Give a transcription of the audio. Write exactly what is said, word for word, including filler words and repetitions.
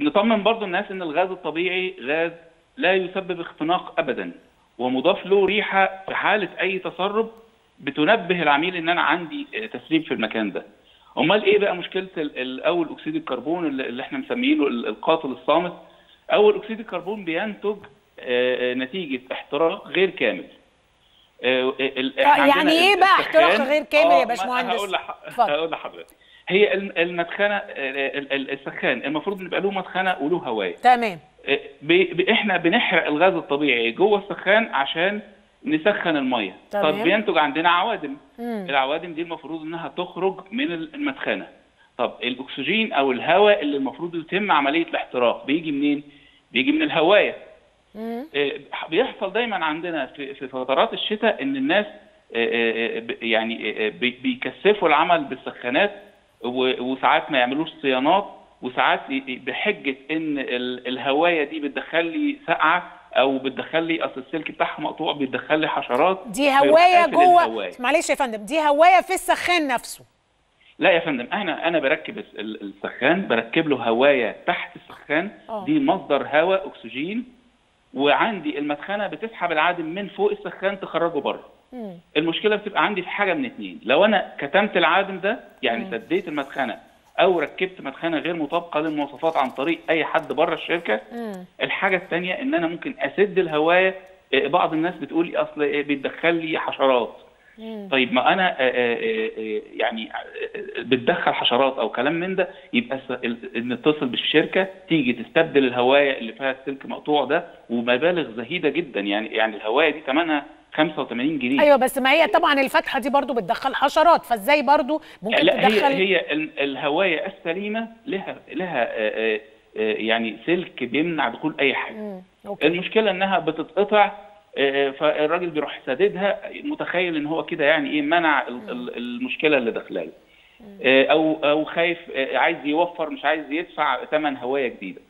نطمن برضو الناس ان الغاز الطبيعي غاز لا يسبب اختناق ابدا، ومضاف له ريحه في حاله اي تسرب بتنبه العميل ان انا عندي تسريب في المكان ده. امال ايه بقى مشكله الاول اكسيد الكربون اللي احنا مسميينه القاتل الصامت؟ اول اكسيد الكربون بينتج نتيجه احتراق غير كامل. يعني ايه بقى احتراق غير كامل يا باشمهندس؟ هقول هقول لحضرتك، هي المدخنه السخان المفروض يبقى له مدخنه وله هوايه، تمام؟ احنا بنحرق الغاز الطبيعي جوه السخان عشان نسخن الميه، طب بينتج عندنا عوادم. مم. العوادم دي المفروض انها تخرج من المدخنه. طب الاكسجين او الهواء اللي المفروض يتم عمليه الاحتراق بيجي منين؟ بيجي من الهوايه. إيه بيحصل دايما عندنا في, في فترات الشتاء ان الناس يعني بيكثفوا العمل بالسخانات، وساعات ما يعملوش صيانات، وساعات بحجه ان الهوايه دي بتدخل لي سقعه او بتدخل لي اصل السلك بتاعها مقطوع بيدخل لي حشرات. دي هوايه جوه، معلش يا فندم، دي هوايه في السخان نفسه؟ لا يا فندم، انا انا بركب السخان بركب له هوايه تحت السخان. أوه. دي مصدر هواء اكسجين، وعندي المدخنه بتسحب العادم من فوق السخان تخرجه بره. المشكله بتبقى عندي في حاجه من اتنين، لو انا كتمت العادم ده يعني مم. سديت المدخنه او ركبت مدخنه غير مطابقه للمواصفات عن طريق اي حد بره الشركه. مم. الحاجه الثانيه ان انا ممكن اسد الهوايه، بعض الناس بتقول اصل بيتدخل لي حشرات. مم. طيب ما انا يعني بتدخل حشرات او كلام من ده، يبقى نتصل بالشركه تيجي تستبدل الهوايه اللي فيها السلك مقطوع ده، ومبالغ زهيده جدا، يعني يعني الهوايه دي ثمنها خمسة وثمانين جنيه. ايوه بس ما هي طبعا الفتحه دي برضو بتدخل حشرات، فازاي برضو ممكن لا تدخل؟ هي هي الهوايه السليمه لها لها يعني سلك بيمنع دخول اي حاجه. المشكله انها بتتقطع، فالراجل بيروح ساددها متخيل ان هو كده يعني ايه منع المشكله اللي داخله له، او او خايف عايز يوفر مش عايز يدفع ثمن هوايه جديده.